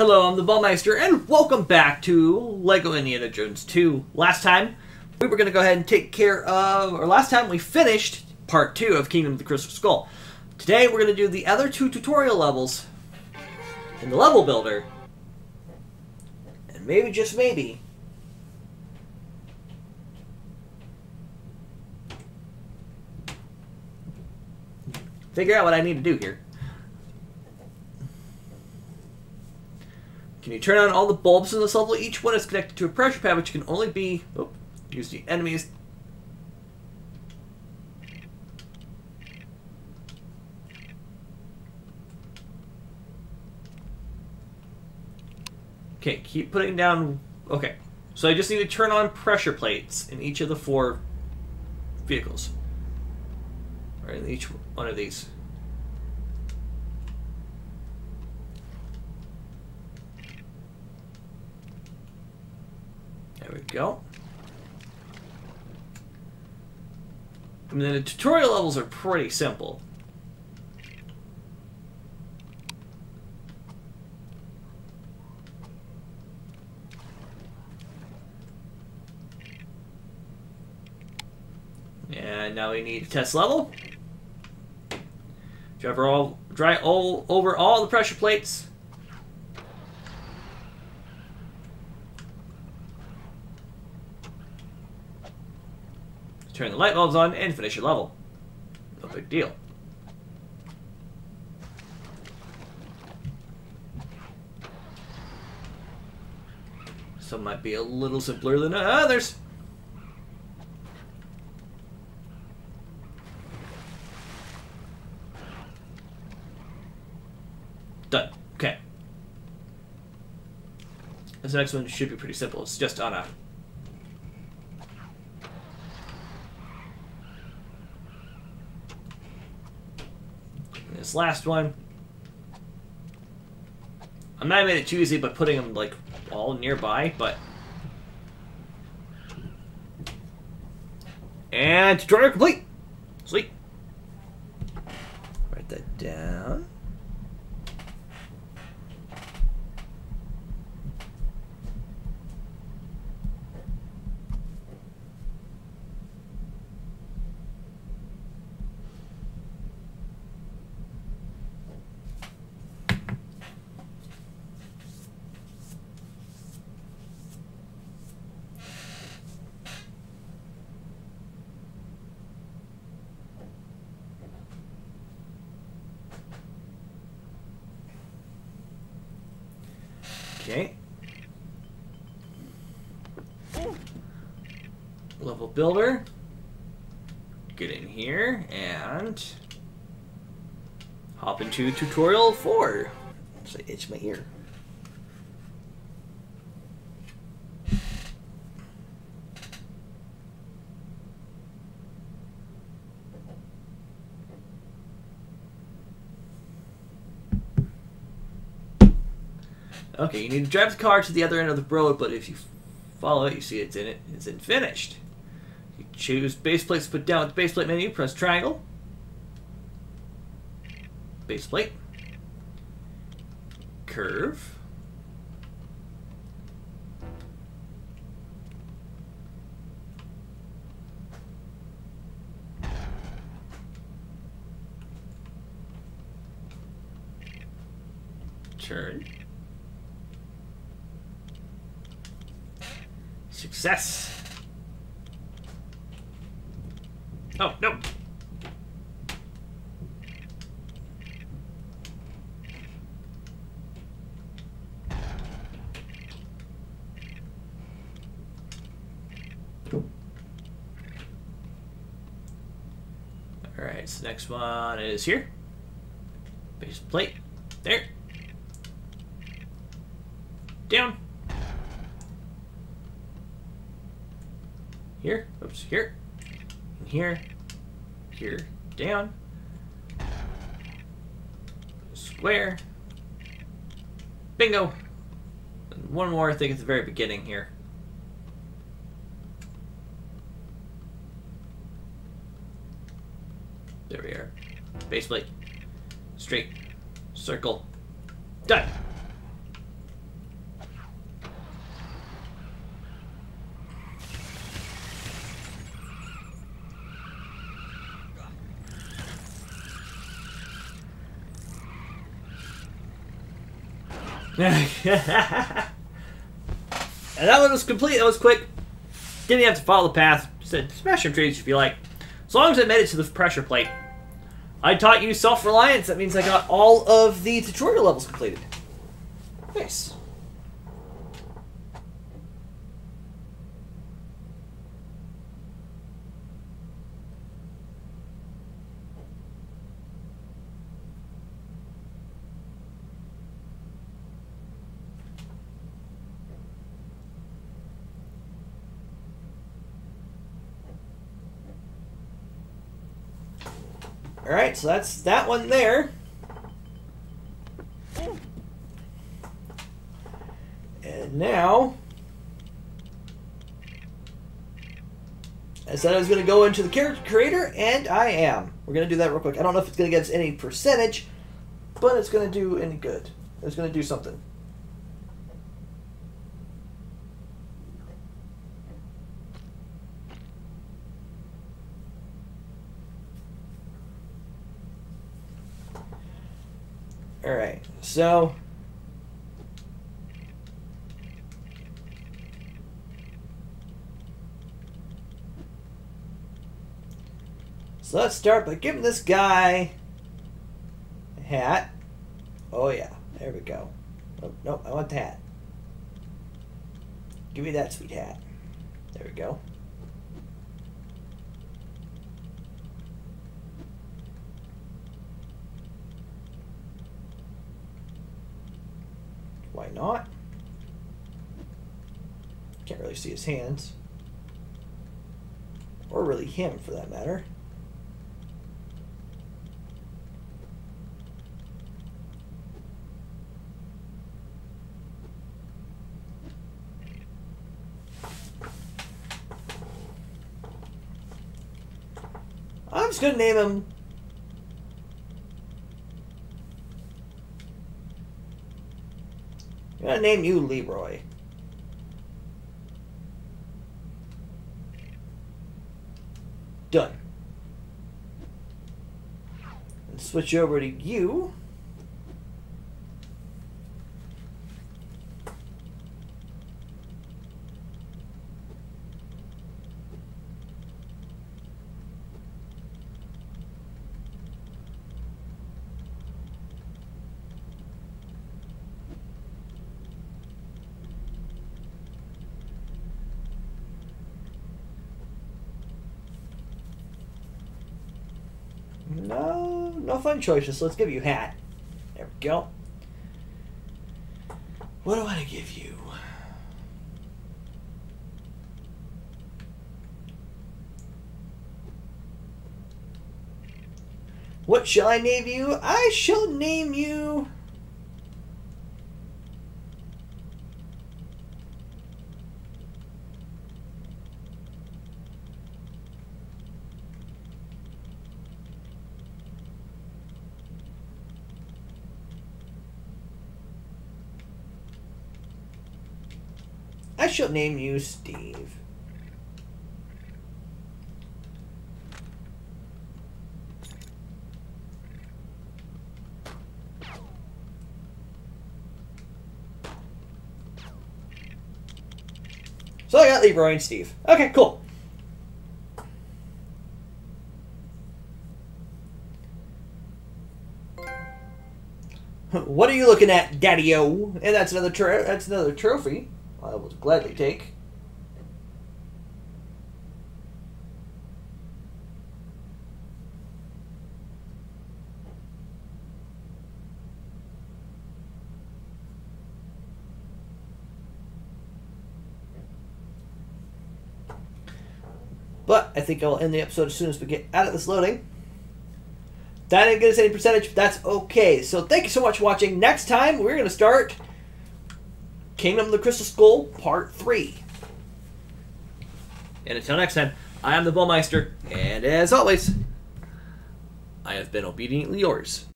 Hello, I'm the Baumeister, and welcome back to LEGO Indiana Jones 2. Last time, we were going to go ahead and take care of, or last time we finished Part 2 of Kingdom of the Crystal Skull. Today, we're going to do the other two tutorial levels in the level builder. And maybe, just maybe, figure out what I need to do here. Can you turn on all the bulbs in this level? Each one is connected to a pressure pad, which can only be used to enemies. Okay, keep putting down. Okay, so I just need to turn on pressure plates in each of the four vehicles, or in each one of these. There we go. And then the tutorial levels are pretty simple. And now we need a test level. Dry all over the pressure plates. Turn the light bulbs on and finish your level. No big deal. Some might be a little simpler than others. Done. Okay. This next one should be pretty simple. It's just on a this last one. I'm not making it too easy by putting them like all nearby, but and tutorial complete. Sweet. Write that down. Okay. Level builder. Get in here and hop into tutorial 4. So I itch my ear. Okay, you need to drive the car to the other end of the road, but if you follow it, you see it's finished. You choose base plates to put down with the base plate menu, press triangle. Base plate. Curve. Turn. Success. Oh, no. All right, so next one is here. Base plate. There. Down. Here, oops, here, and here, here, down, square, bingo, and one more thing at the very beginning here. There we are. Base plate, straight, circle, done. And that one was complete. That was quick. Didn't have to follow the path. Said smash some trees if you like. As long as I made it to the pressure plate. I taught you self-reliance. That means I got all of the tutorial levels completed. Nice. Alright, so that's that one there. And now, I said I was going to go into the character creator, and I am. We're going to do that real quick. I don't know if it's going to give us any percentage, but it's going to do any good. It's going to do something. Alright, so let's start by giving this guy a hat. Oh yeah, there we go. Oh, nope, I want the hat. Give me that sweet hat. There we go. Why not? Can't really see his hands. Or really him, for that matter. I'm just gonna name him I'm gonna name you Leroy. Done. And switch over to you. No fun choices, so let's give you hat. There we go. What do I want to give you? What shall I name you? I shall name you... I shall name you Steve. So I got Leroy and Steve. Okay, cool. What are you looking at, Daddy-o? And that's another trophy. I will gladly take. But I think I'll end the episode as soon as we get out of this loading. That didn't get us any percentage, but that's okay. So thank you so much for watching. Next time, we're going to start... Kingdom of the Crystal Skull, Part 3. And until next time, I am the Baumeister, and as always, I have been obediently yours.